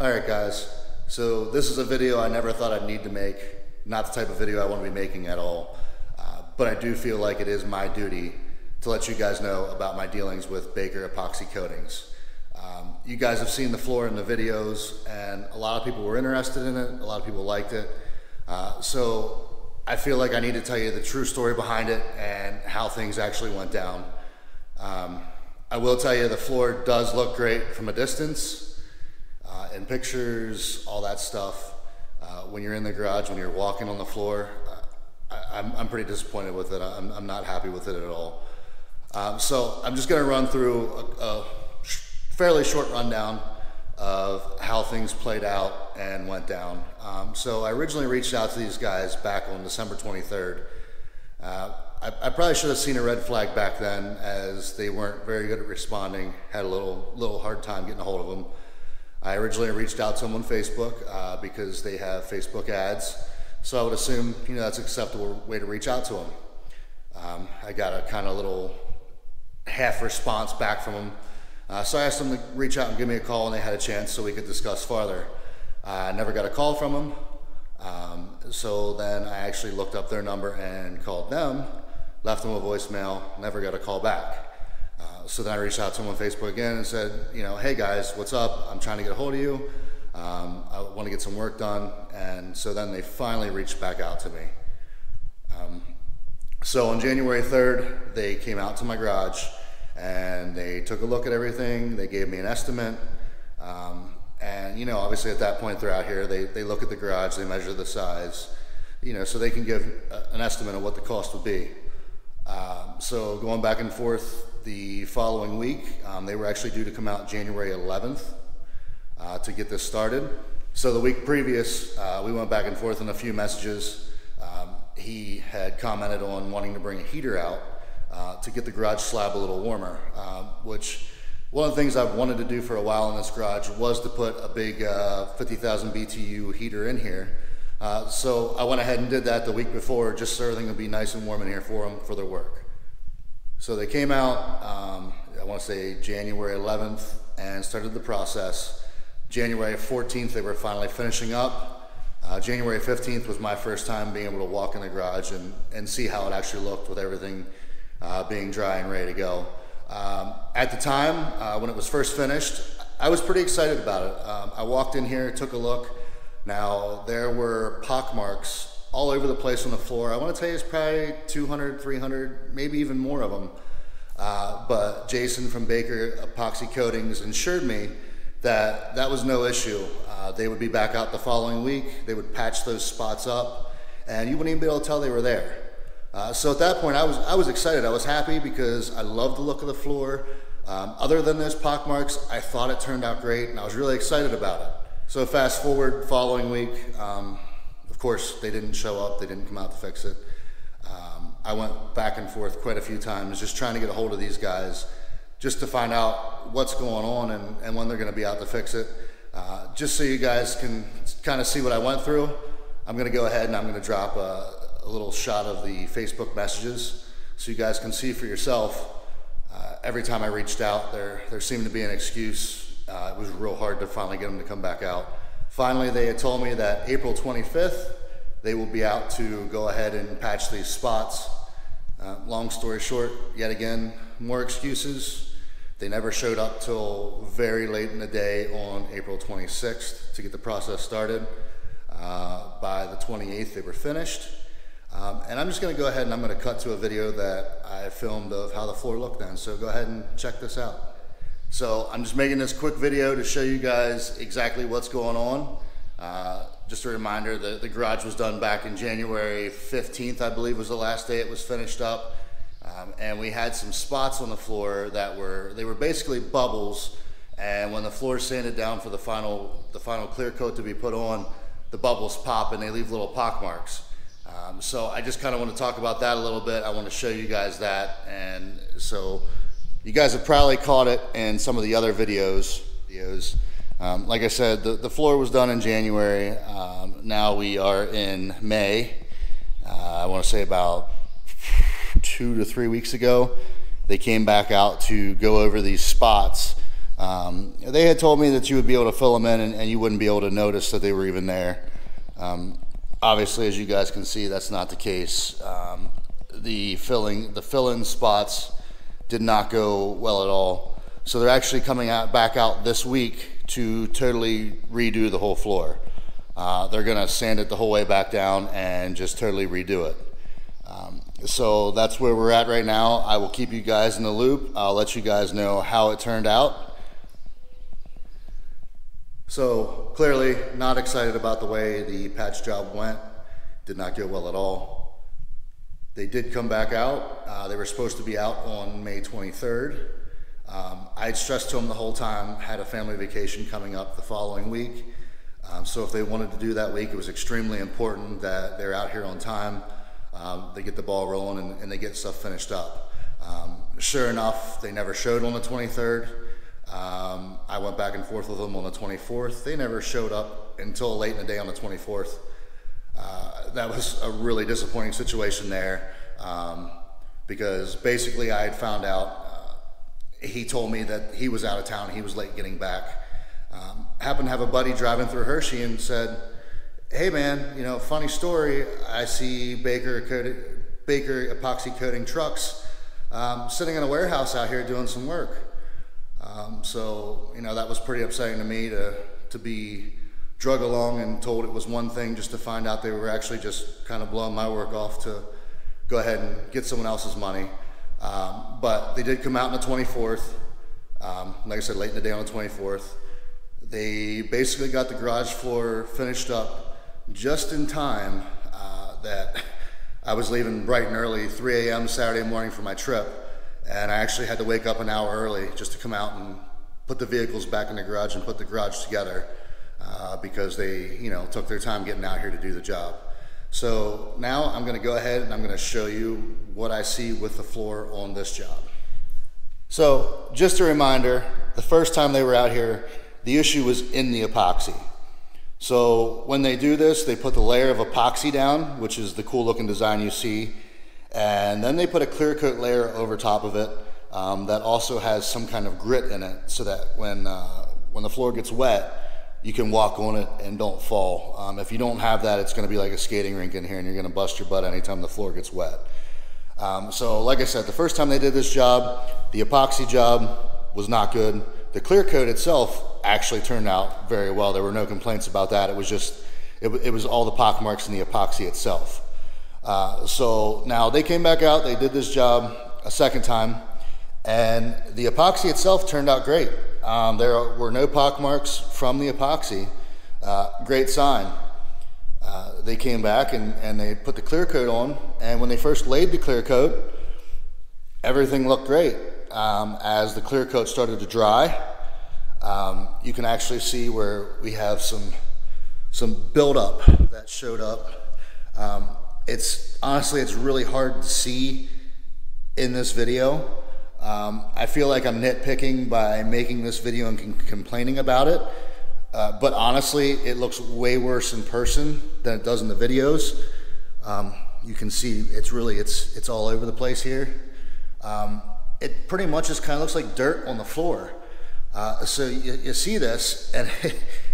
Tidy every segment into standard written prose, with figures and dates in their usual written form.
Alright guys, so this is a video I never thought I'd need to make, not the type of video I want to be making at all, but I do feel like it is my duty to let you guys know about my dealings with Baker Epoxy Coatings. You guys have seen the floor in the videos, and a lot of people were interested in it, a lot of people liked it, so I feel like I need to tell you the true story behind it and how things actually went down. I will tell you the floor does look great from a distance. And pictures, all that stuff. When you're in the garage, when you're walking on the floor, I'm pretty disappointed with it. I'm not happy with it at all. So I'm just gonna run through a fairly short rundown of how things played out and went down. So I originally reached out to these guys back on December 23rd. I probably should have seen a red flag back then, as they weren't very good at responding, had a little hard time getting a hold of them. I originally reached out to them on Facebook because they have Facebook ads, so I would assume, you know, that's an acceptable way to reach out to them. I got a kind of little half response back from them, so I asked them to reach out and give me a call, and they had a chance so we could discuss farther. I never got a call from them, so then I actually looked up their number and called them, left them a voicemail, never got a call back. So then I reached out to him on Facebook again and said, you know, hey guys, what's up? I'm trying to get a hold of you. I want to get some work done. And so then they finally reached back out to me. So on January 3rd, they came out to my garage and they took a look at everything. They gave me an estimate. And, you know, obviously at that point they're out here, they look at the garage, they measure the size, you know, so they can give an estimate of what the cost would be. So going back and forth, the following week, they were actually due to come out January 11th to get this started. So the week previous, we went back and forth in a few messages. He had commented on wanting to bring a heater out to get the garage slab a little warmer, which one of the things I've wanted to do for a while in this garage was to put a big 50,000 BTU heater in here. So I went ahead and did that the week before, just so everything would be nice and warm in here for them for their work. So they came out, I want to say January 11th, and started the process. January 14th, they were finally finishing up. January 15th was my first time being able to walk in the garage and see how it actually looked with everything being dry and ready to go. At the time, when it was first finished, I was pretty excited about it. I walked in here, took a look. Now, there were pock marks all over the place on the floor. I want to tell you it's probably 200, 300, maybe even more of them. But Jason from Baker Epoxy Coatings assured me that that was no issue. They would be back out the following week. They would patch those spots up and you wouldn't even be able to tell they were there. So at that point I was excited. I was happy because I loved the look of the floor. Other than those pock marks, I thought it turned out great and I was really excited about it. So fast forward following week, of course, they didn't show up, they didn't come out to fix it. I went back and forth quite a few times just trying to get a hold of these guys just to find out what's going on and when they're going to be out to fix it. Just so you guys can kind of see what I went through, I'm going to go ahead and I'm going to drop a little shot of the Facebook messages so you guys can see for yourself. Every time I reached out, there seemed to be an excuse. It was real hard to finally get them to come back out. Finally, they had told me that April 25th, they will be out to go ahead and patch these spots. Long story short, yet again, more excuses. They never showed up till very late in the day on April 26th to get the process started. By the 28th, they were finished. And I'm just gonna go ahead and I'm gonna cut to a video that I filmed of how the floor looked then. So go ahead and check this out. So I'm just making this quick video to show you guys exactly what's going on. Just a reminder that the garage was done back in January 15th, I believe was the last day it was finished up. And we had some spots on the floor that were basically bubbles. And when the floor sanded down for the final clear coat to be put on, the bubbles pop and they leave little pock marks. So I just kind of want to talk about that a little bit. I want to show you guys that. And so, you guys have probably caught it in some of the other videos. Like I said, the floor was done in January. Now we are in May. I want to say about 2 to 3 weeks ago, they came back out to go over these spots They had told me that you would be able to fill them in and you wouldn't be able to notice that they were even there. Obviously, as you guys can see, that's not the case. The fill-in spots did not go well at all. So they're actually coming out back out this week to totally redo the whole floor. They're gonna sand it the whole way back down and just totally redo it. So that's where we're at right now. I will keep you guys in the loop. I'll let you guys know how it turned out. So clearly not excited about the way the patch job went. Did not go well at all. They did come back out. They were supposed to be out on May 23rd. I had stressed to them the whole time, had a family vacation coming up the following week. So if they wanted to do that week, it was extremely important that they're out here on time. They get the ball rolling and they get stuff finished up. Sure enough, they never showed on the 23rd. I went back and forth with them on the 24th. They never showed up until late in the day on the 24th. That was a really disappointing situation there, because basically I had found out, he told me that he was out of town, he was late getting back. Happened to have a buddy driving through Hershey and said, hey man, you know, funny story, I see Baker Epoxy Coating trucks sitting in a warehouse out here doing some work. So, you know, that was pretty upsetting to me to be drug along and told it was one thing just to find out they were actually just kind of blowing my work off to go ahead and get someone else's money. But they did come out on the 24th. Like I said, late in the day on the 24th. They basically got the garage floor finished up just in time that I was leaving bright and early, 3 a.m. Saturday morning for my trip. And I actually had to wake up an hour early just to come out and put the vehicles back in the garage and put the garage together. Because they, you know, took their time getting out here to do the job. So now I'm going to go ahead and I'm going to show you what I see with the floor on this job. So just a reminder, the first time they were out here, the issue was in the epoxy. So when they do this, they put the layer of epoxy down, which is the cool looking design you see, and then they put a clear coat layer over top of it that also has some kind of grit in it, so that when the floor gets wet, you can walk on it and don't fall. If you don't have that, it's gonna be like a skating rink in here and you're gonna bust your butt anytime the floor gets wet. So like I said, the first time they did this job, the epoxy job was not good. The clear coat itself actually turned out very well. There were no complaints about that. It was just, it was all the pock marks in the epoxy itself. So now they came back out, they did this job a second time, and the epoxy itself turned out great. There were no pock marks from the epoxy. Great sign. They came back and they put the clear coat on, and when they first laid the clear coat, everything looked great. As the clear coat started to dry, you can actually see where we have some buildup that showed up. It's honestly, it's really hard to see in this video. I feel like I'm nitpicking by making this video and complaining about it, but honestly, it looks way worse in person than it does in the videos. You can see it's really, it's all over the place here. It pretty much just kind of looks like dirt on the floor. So you see this, and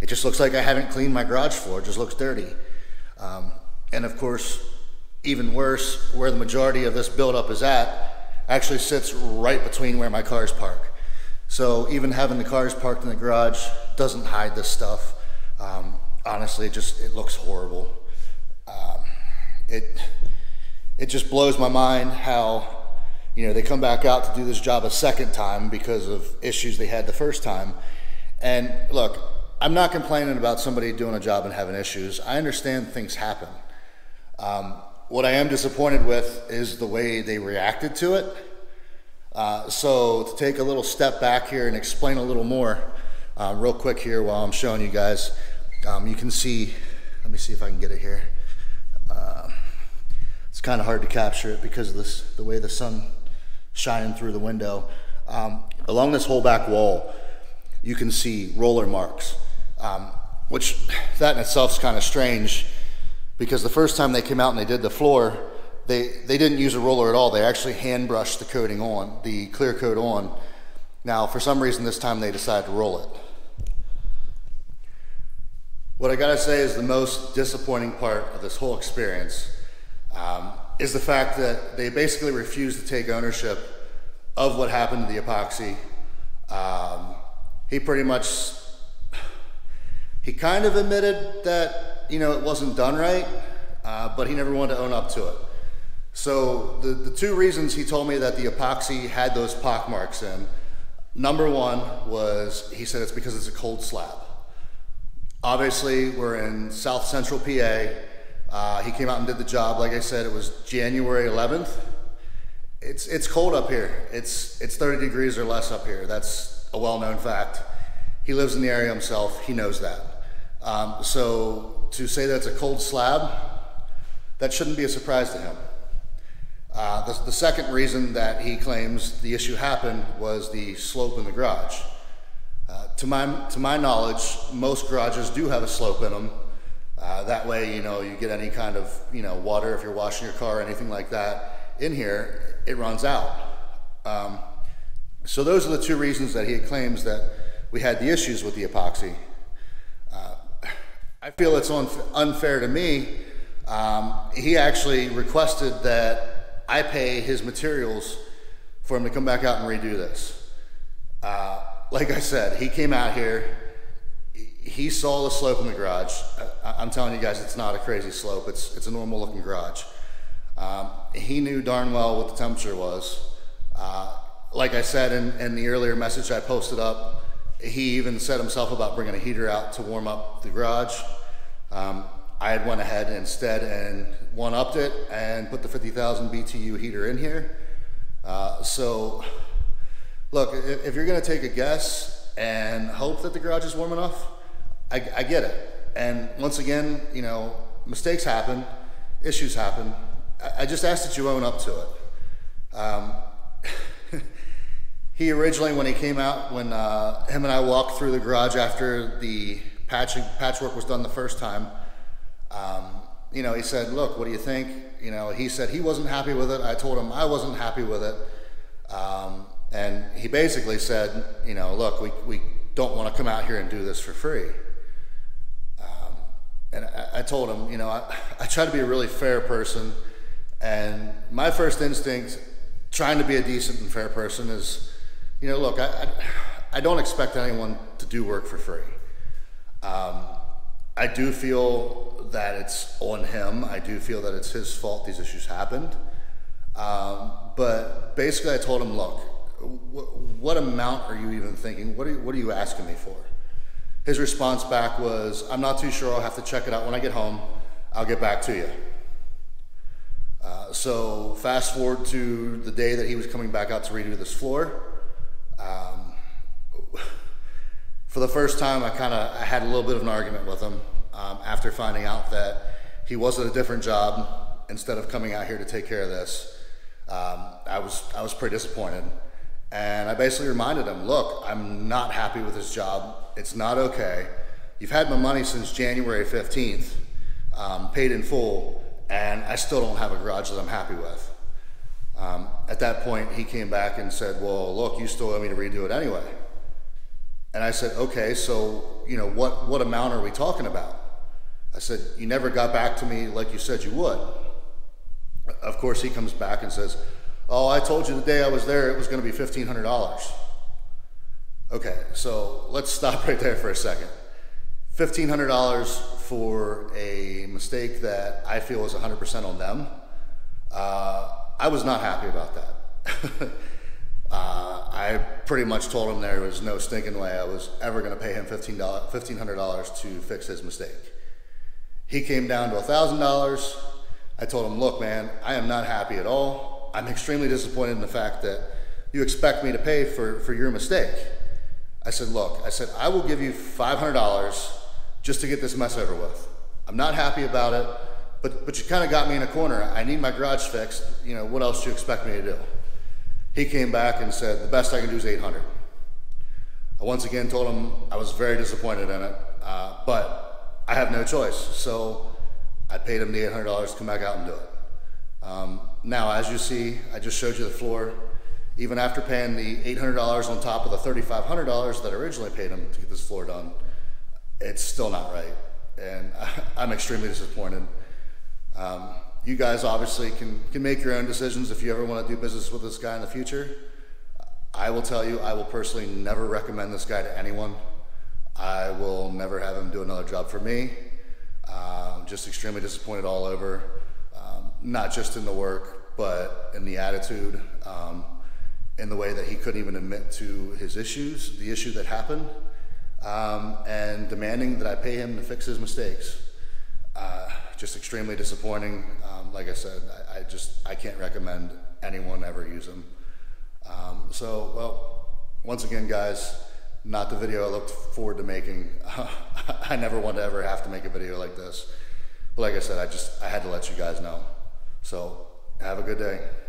it just looks like I haven't cleaned my garage floor. It just looks dirty. And of course, even worse, where the majority of this buildup is at, actually sits right between where my cars park. So even having the cars parked in the garage doesn't hide this stuff. Honestly, it looks horrible. It just blows my mind how, you know, they come back out to do this job a second time because of issues they had the first time. And look, I'm not complaining about somebody doing a job and having issues. I understand things happen. What I am disappointed with is the way they reacted to it. So to take a little step back here and explain a little more real quick here while I'm showing you guys, you can see, let me see if I can get it here. It's kind of hard to capture it because of this, the way the sun shining through the window. Along this whole back wall, you can see roller marks, which that in itself is kind of strange. Because the first time they came out and they did the floor, they didn't use a roller at all. They actually hand brushed the coating on, the clear coat on, Now, for some reason this time they decided to roll it. What I gotta say is the most disappointing part of this whole experience is the fact that they basically refused to take ownership of what happened to the epoxy. He pretty much, he kind of admitted that, you know, it wasn't done right, but he never wanted to own up to it. So the two reasons he told me that the epoxy had those pock marks in, number one was he said it's because it's a cold slab. Obviously we're in South Central PA. He came out and did the job. Like I said, it was January 11th. It's cold up here. It's 30 degrees or less up here. That's a well-known fact. He lives in the area himself. He knows that. So to say that's a cold slab, that shouldn't be a surprise to him. The second reason that he claims the issue happened was the slope in the garage. To my knowledge, most garages do have a slope in them. That way, you know, you get any kind of, you know, water if you're washing your car or anything like that in here, it runs out. So those are the two reasons that he claims that we had the issues with the epoxy. I feel it's unfair to me. He actually requested that I pay his materials for him to come back out and redo this. Like I said, he came out here, he saw the slope in the garage. I'm telling you guys, it's not a crazy slope. It's a normal looking garage. He knew darn well what the temperature was. Like I said in the earlier message I posted up, he even said himself about bringing a heater out to warm up the garage. I had went ahead instead and one-upped it and put the 50,000 BTU heater in here. So look, if you're gonna take a guess and hope that the garage is warm enough, I get it. And once again, you know, mistakes happen, issues happen. I just ask that you own up to it. He originally, when he came out, when him and I walked through the garage after the patchwork was done the first time, you know, he said, look, what do you think? You know, he said he wasn't happy with it. I told him I wasn't happy with it. And he basically said, you know, look, we don't want to come out here and do this for free. And I told him, you know, I try to be a really fair person. And my first instinct, trying to be a decent and fair person is, you know, look, I don't expect anyone to do work for free. I do feel that it's on him. I do feel that it's his fault these issues happened. But basically I told him, look, what amount are you even thinking? What are you asking me for? His response back was, I'm not too sure. I'll have to check it out when I get home. I'll get back to you. So fast forward to the day that he was coming back out to redo this floor. For the first time, I had a little bit of an argument with him after finding out that he was at a different job instead of coming out here to take care of this. I was pretty disappointed, and I basically reminded him, look, I'm not happy with this job. It's not okay. You've had my money since January 15th, paid in full, and I still don't have a garage that I'm happy with. At that point, he came back and said, well, look, you still owe me to redo it anyway. And I said, okay, so, you know, what amount are we talking about? I said, you never got back to me like you said you would. Of course, he comes back and says, oh, I told you the day I was there it was going to be $1,500. Okay, so let's stop right there for a second. $1,500 for a mistake that I feel is 100% on them. I was not happy about that. I pretty much told him there was no stinking way I was ever going to pay him $1,500 to fix his mistake. He came down to $1,000. I told him, look, man, I am not happy at all. I'm extremely disappointed in the fact that you expect me to pay for your mistake. I said, look, I said, I will give you $500 just to get this mess over with. I'm not happy about it, but you kind of got me in a corner. I need my garage fixed. You know, what else do you expect me to do? He came back and said, the best I can do is $800. I once again told him I was very disappointed in it, but I have no choice. So I paid him the $800 to come back out and do it. Now, as you see, I just showed you the floor. even after paying the $800 on top of the $3,500 that I originally paid him to get this floor done, it's still not right. And I'm extremely disappointed. You guys obviously can make your own decisions if you ever want to do business with this guy in the future. I will tell you, I will personally never recommend this guy to anyone. I will never have him do another job for me. Just extremely disappointed all over, not just in the work, but in the attitude, in the way that he couldn't even admit to his issues, the issue that happened, and demanding that I pay him to fix his mistakes. Just extremely disappointing. Like I said, I can't recommend anyone ever use him. Well, once again, guys, not the video I looked forward to making. I never want to ever have to make a video like this. But like I said, I had to let you guys know. So have a good day.